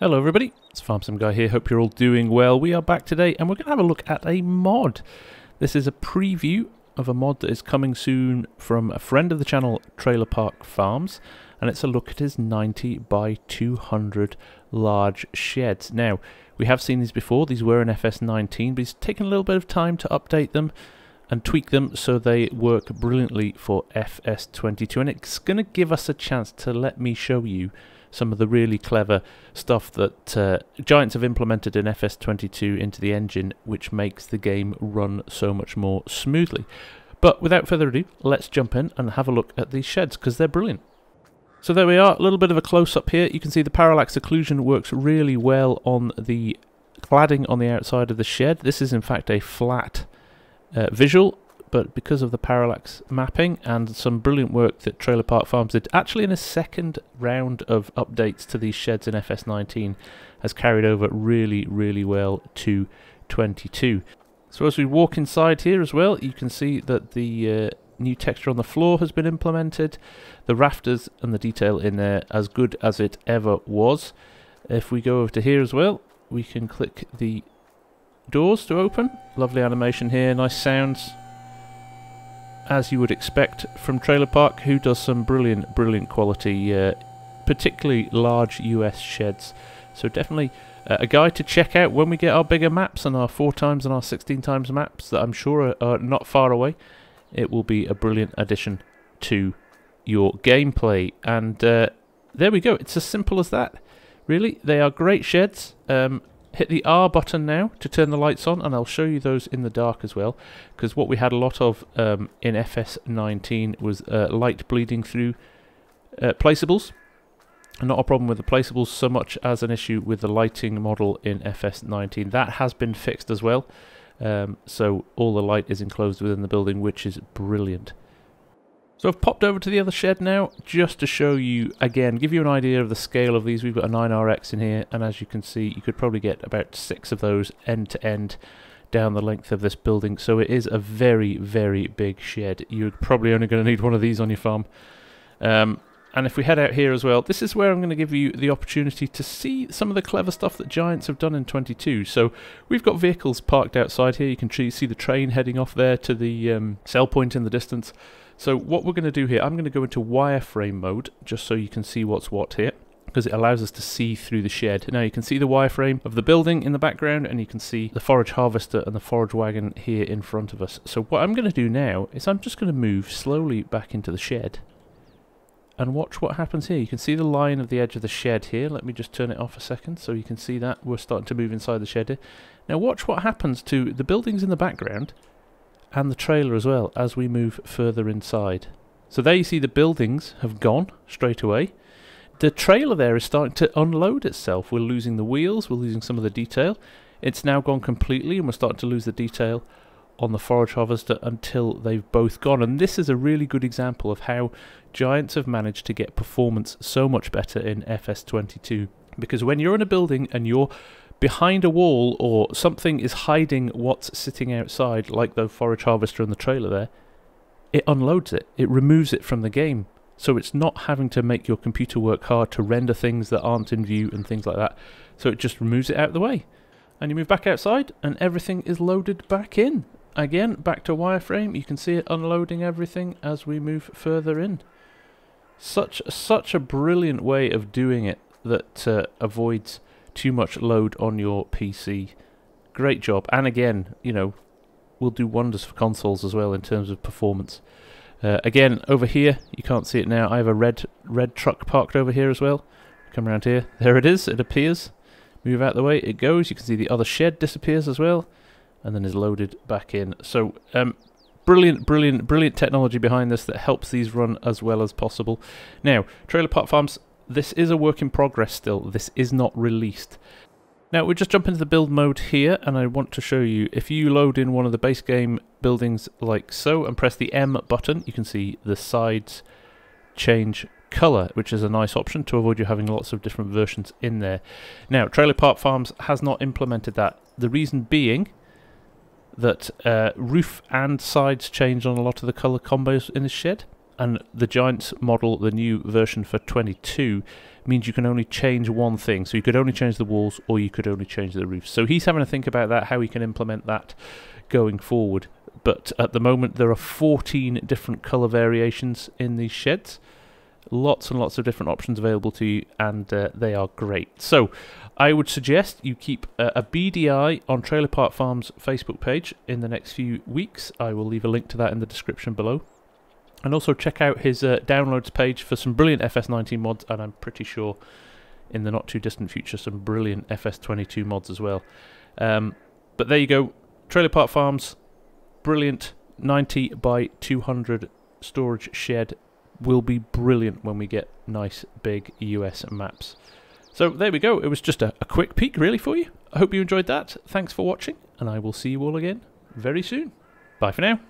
Hello everybody, it's Farm Sim Guy here, hope you're all doing well. We are back today and we're going to have a look at a mod. This is a preview of a mod that is coming soon from a friend of the channel, Trailer Park Farms, and it's a look at his 90 by 200 large sheds. Now, we have seen these before, these were in FS19, but he's taken a little bit of time to update them and tweak them so they work brilliantly for FS22, and it's going to give us a chance to let me show you some of the really clever stuff that Giants have implemented in FS22 into the engine, which makes the game run so much more smoothly. But without further ado, let's jump in and have a look at these sheds, because they're brilliant. So there we are, a little bit of a close-up here. You can see the parallax occlusion works really well on the cladding on the outside of the shed. This is in fact a flat visual, but because of the parallax mapping and some brilliant work that Trailer Park Farms did actually in a second round of updates to these sheds in FS19 has carried over really, really well to 22. So as we walk inside here as well, you can see that the new texture on the floor has been implemented, the rafters and the detail in there as good as it ever was. If we go over to here as well, we can click the doors to open. Lovely animation here, nice sounds, as you would expect from Trailer Park, who does some brilliant, brilliant quality, particularly large US sheds. So definitely a guy to check out when we get our bigger maps and our 4x and our 16x maps that I'm sure are not far away. It will be a brilliant addition to your gameplay. And there we go. It's as simple as that, really. They are great sheds. Hit the R button now to turn the lights on, and I'll show you those in the dark as well, because what we had a lot of in FS19 was light bleeding through placeables. Not a problem with the placeables so much as an issue with the lighting model in FS19. That has been fixed as well, so all the light is enclosed within the building, which is brilliant. So I've popped over to the other shed now just to show you again, give you an idea of the scale of these. We've got a 9RX in here, and as you can see, you could probably get about 6 of those end to end down the length of this building. So it is a very, very big shed. You're probably only going to need one of these on your farm. And if we head out here as well, this is where I'm going to give you the opportunity to see some of the clever stuff that Giants have done in 22. So we've got vehicles parked outside here. You can see the train heading off there to the cell point in the distance. So what we're going to do here, I'm going to go into wireframe mode, just so you can see what's what here, because it allows us to see through the shed. Now you can see the wireframe of the building in the background, and you can see the forage harvester and the forage wagon here in front of us. So what I'm going to do now is I'm just going to move slowly back into the shed and watch what happens here. You can see the line of the edge of the shed here. Let me just turn it off a second so you can see that we're starting to move inside the shed here. Now watch what happens to the buildings in the background and the trailer as well as we move further inside. So there you see the buildings have gone straight away. The trailer there is starting to unload itself. We're losing the wheels, we're losing some of the detail. It's now gone completely, and we're starting to lose the detail on the forage harvester until they've both gone. And this is a really good example of how Giants have managed to get performance so much better in FS22, because when you're in a building and you're behind a wall or something is hiding what's sitting outside, like the forage harvester and the trailer there, it unloads it, it removes it from the game. So it's not having to make your computer work hard to render things that aren't in view and things like that. So it just removes it out of the way. And you move back outside and everything is loaded back in. Again, back to wireframe. You can see it unloading everything as we move further in. Such a brilliant way of doing it that avoids too much load on your PC. Great job. And again, you know, we'll do wonders for consoles as well in terms of performance. Again, over here, you can't see it now. I have a red truck parked over here as well. Come around here. There it is. It appears. Move out the way. It goes. You can see the other shed disappears as well, and then is loaded back in. So brilliant, brilliant, brilliant technology behind this that helps these run as well as possible. Now, Trailer Park Farms, this is a work in progress still. This is not released. Now, we'll just jump into the build mode here, and I want to show you, if you load in one of the base game buildings like so and press the M button, you can see the sides change color, which is a nice option to avoid you having lots of different versions in there. Now, Trailer Park Farms has not implemented that. The reason being that roof and sides change on a lot of the colour combos in the shed, and the Giants model, the new version for 22, means you can only change one thing. So you could only change the walls, or you could only change the roofs. So he's having to think about that, how he can implement that going forward. But at the moment, there are 14 different colour variations in these sheds. Lots and lots of different options available to you, and they are great. So I would suggest you keep a beady eye on Trailer Park Farms' Facebook page in the next few weeks. I will leave a link to that in the description below. And also check out his downloads page for some brilliant FS19 mods, and I'm pretty sure in the not too distant future some brilliant FS22 mods as well. But there you go, Trailer Park Farms, brilliant 90 by 200 storage shed. Will be brilliant when we get nice big US maps. So there we go, it was just a quick peek really for you. I hope you enjoyed that. Thanks for watching, and I will see you all again very soon. Bye for now.